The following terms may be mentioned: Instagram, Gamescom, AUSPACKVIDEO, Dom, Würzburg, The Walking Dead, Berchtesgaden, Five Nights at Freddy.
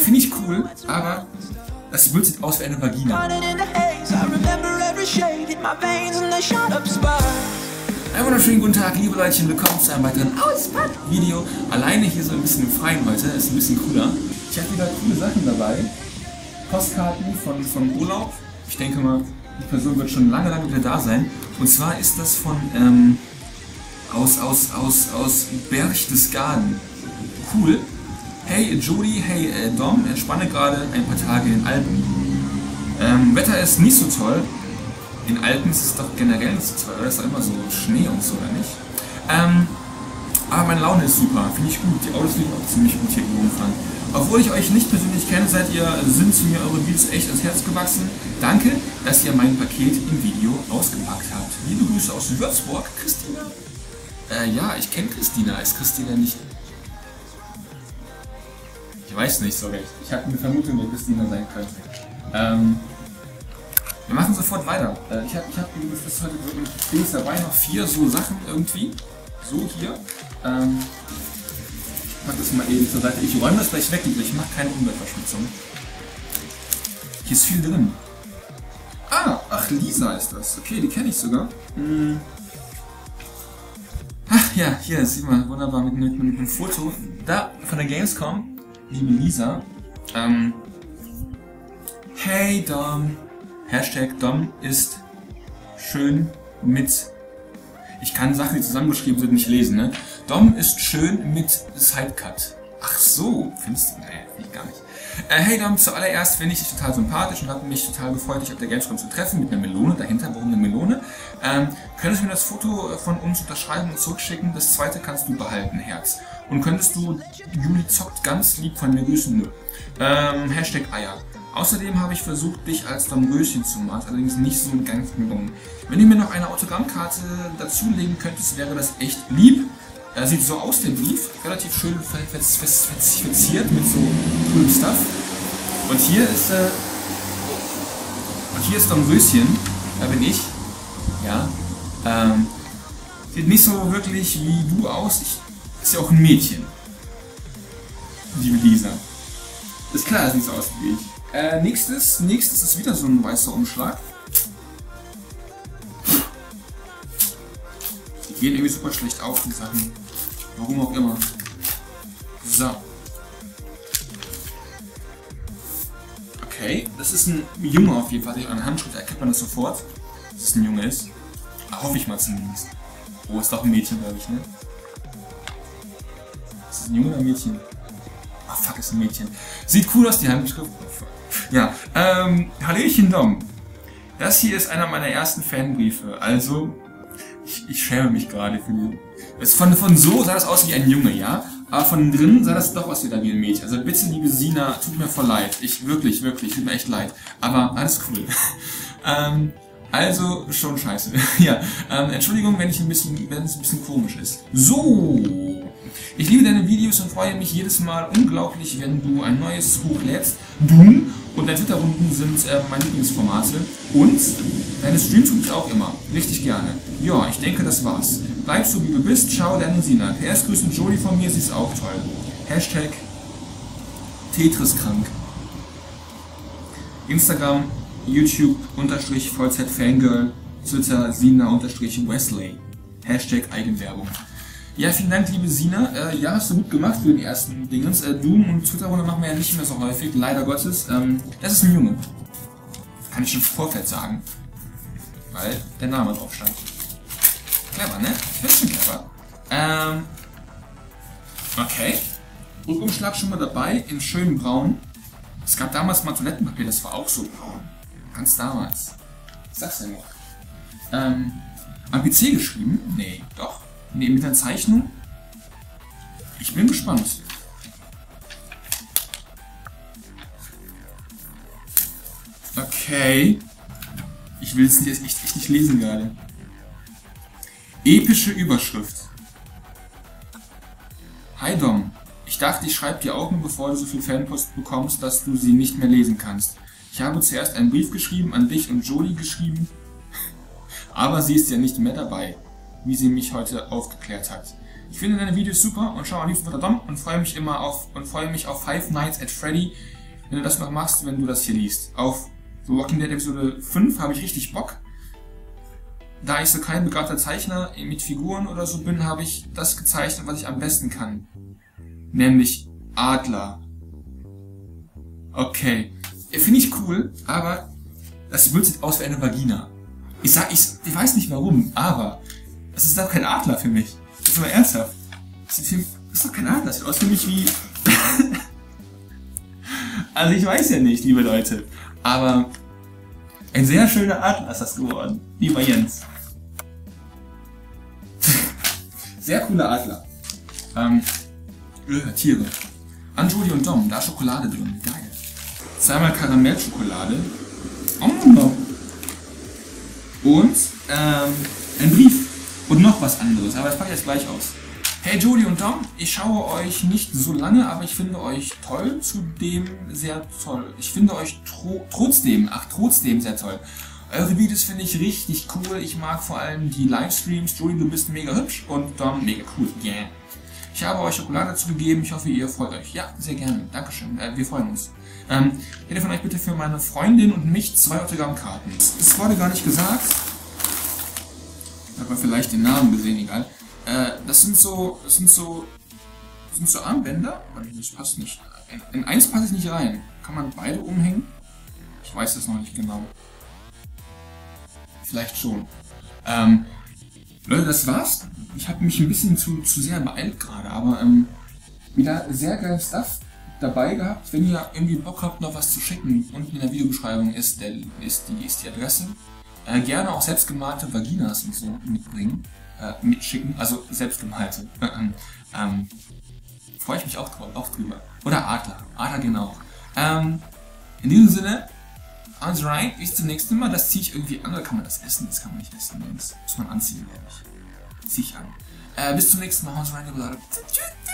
Finde ich cool, aber das Bild sieht aus wie eine Vagina. Einen wunderschönen guten Tag, liebe Leutchen, willkommen zu einem weiteren Auspack-Video. Alleine hier so ein bisschen im Freien heute, ist ein bisschen cooler. Ich habe wieder coole Sachen dabei. Postkarten von Urlaub. Ich denke mal, die Person wird schon lange, lange wieder da sein. Und zwar ist das von aus Berchtesgaden. Cool. Hey Jody, hey Dom, entspanne gerade ein paar Tage in Alpen. Wetter ist nicht so toll. In Alpen ist es doch generell nicht so toll, oder? Ist doch immer so Schnee und so, oder nicht? Aber meine Laune ist super, finde ich gut. Die Autos liegen auch ziemlich gut hier rumfahren. Obwohl ich euch nicht persönlich kenne, sind zu mir eure Videos echt ans Herz gewachsen. Danke, dass ihr mein Paket im Video ausgepackt habt. Liebe Grüße aus Würzburg, Christina. Ja, ich kenne Christina. Ist Christina nicht... Ich weiß nicht so recht. Ich habe eine Vermutung, wer Christina sein könnte. Wir machen sofort weiter. Ich hab das heute wirklich dabei, noch 4 so Sachen irgendwie. So hier. Ich pack das mal eben zur Seite. Ich räume das gleich weg, ich mache keine Umweltverschmutzung. Hier ist viel drin. Ah, ach, Lisa ist das. Okay, die kenne ich sogar. Ach ja, hier, sieht man wunderbar mit einem Foto. Da, von der Gamescom, liebe Lisa. Hey Dom. Hashtag Dom ist schön mit... Ich kann Sachen, die zusammengeschrieben sind, nicht lesen, ne? Dom ist schön mit Sidecut. Ach so, findest du? Naja, finde ich gar nicht. Hey Dom, zuallererst finde ich dich total sympathisch und habe mich total gefreut, dich auf der Gamescom zu treffen, mit einer Melone dahinter. Warum eine Melone? Könntest du mir das Foto von uns unterschreiben und zurückschicken? Das zweite kannst du behalten, Herz. Und könntest du Juli zockt ganz lieb von mir grüßen? Nö. Hashtag Eier. Außerdem habe ich versucht, dich als Domröschen zu machen, allerdings nicht so ganz gelungen. Wenn du mir noch eine Autogrammkarte dazulegen könntest, wäre das echt lieb. Sieht so aus, der Brief. Relativ schön verziert mit so coolem Stuff. Und hier ist Domröschen. Da bin ich. Ja. Sieht nicht so wirklich wie du aus. Ist ja auch ein Mädchen. Liebe Lisa. Ist klar, sieht so aus wie ich. Nächstes ist wieder so ein weißer Umschlag. Die gehen irgendwie super schlecht auf, die Sachen. Warum auch immer. So. Okay, das ist ein Junge auf jeden Fall. An der Handschrift erkennt man das sofort, dass es ein Junge ist. Hoffe ich mal zumindest. Oh, ist doch ein Mädchen, glaube ich, ne? Ist das ein Junge oder ein Mädchen? Ah, fuck, ist ein Mädchen. Sieht cool aus, die Handschrift. Ja, Hallöchen Dom. Das hier ist einer meiner ersten Fanbriefe. Also, ich schäme mich gerade für die. Von so sah das aus wie ein Junge, ja? Aber von drinnen sah das doch aus wie ein Mädchen. Also bitte, liebe Sina, tut mir voll leid. Wirklich, tut mir echt leid. Aber alles cool. Also, schon scheiße. Ja, Entschuldigung, wenn es ein bisschen komisch ist. So! Ich liebe deine Videos und freue mich jedes Mal unglaublich, wenn du ein neues hochlädst. Doom und deine Twitter-Runden sind meine Lieblingsformate. Und deine Streams tue ich auch immer. Richtig gerne. Ja, ich denke, das war's. Bleib so, wie du bist. Ciao, deine Sina. PS grüßen Jodie von mir, sie ist auch toll. Hashtag Tetriskrank. Instagram, YouTube, _VZ-Fangirl, Twitter, Sina, _Wesley. Hashtag Eigenwerbung. Ja, vielen Dank, liebe Sina. Ja, hast du gut gemacht für den ersten Dingens. Doom und Twitter-Runde machen wir ja nicht mehr so häufig, leider Gottes. Das ist ein Junge. Kann ich schon im Vorfeld sagen. Weil der Name drauf stand. Clever, ne? Ich find's schon clever. Okay. Rückumschlag schon mal dabei, in schönen Braun. Es gab damals mal Toilettenpapier, das war auch so braun. Ganz damals. Was sagst du denn noch? Am PC geschrieben? Nee, doch. Ne, mit einer Zeichnung. Ich bin gespannt. Okay. Ich will es jetzt echt nicht lesen gerade. Epische Überschrift. Hi Dom. Ich dachte, ich schreibe dir auch nur, bevor du so viel Fanpost bekommst, dass du sie nicht mehr lesen kannst. Ich habe zuerst einen Brief geschrieben, an dich und Jodie geschrieben, aber sie ist ja nicht mehr dabei, wie sie mich heute aufgeklärt hat. Ich finde deine Videos super und schaue am liebsten von der Dom und freue mich auf Five Nights at Freddy, wenn du das noch machst, wenn du das hier liest. Auf The Walking Dead Episode 5 habe ich richtig Bock. Da ich so kein begabter Zeichner mit Figuren oder so bin, habe ich das gezeichnet, was ich am besten kann. Nämlich Adler. Okay. Finde ich cool, aber das Bild sieht aus wie eine Vagina. Ich weiß nicht warum, aber das ist doch kein Adler für mich. Jetzt mal ernsthaft. Das ist doch kein Adler, das sieht aus für mich wie... Also ich weiß ja nicht, liebe Leute, aber ein sehr schöner Adler ist das geworden, lieber Jens. Sehr cooler Adler. Tiere. An Judy und Dom, da ist Schokolade drin, geil. Zweimal Karamellschokolade. Oh. Und ein Brief und noch was anderes, aber das packe ich jetzt gleich aus. Hey Jodie und Dom, ich schaue euch nicht so lange, aber ich finde euch toll, zudem sehr toll. Ich finde euch trotzdem sehr toll. Eure Videos finde ich richtig cool, ich mag vor allem die Livestreams. Jodie, du bist mega hübsch und Dom, mega cool, yeah. Ich habe euch Schokolade zugegeben, ich hoffe ihr freut euch. Ja, sehr gerne, dankeschön, wir freuen uns. Jeder von euch bitte für meine Freundin und mich 2 Autogrammkarten. Das wurde gar nicht gesagt. Ich habe vielleicht den Namen gesehen, egal. Das sind so Armbänder. Das passt nicht. In eins passe ich nicht rein. Kann man beide umhängen? Ich weiß das noch nicht genau. Vielleicht schon. Leute, das war's. Ich habe mich ein bisschen zu sehr beeilt gerade, aber wieder sehr geiles Stuff dabei gehabt. Wenn ihr irgendwie Bock habt, noch was zu schicken, unten in der Videobeschreibung ist die Adresse. Gerne auch selbstgemalte Vaginas und so mitbringen. Mitschicken, also selbstgemalte. Freue ich mich auch drüber. Oder Adler genau. In diesem Sinne, alles right, bis zum nächsten Mal. Das ziehe ich irgendwie an, oder kann man das essen? Das kann man nicht essen, das muss man anziehen, glaube ich. Zieh ich an. Bis zum nächsten Mal, alles right,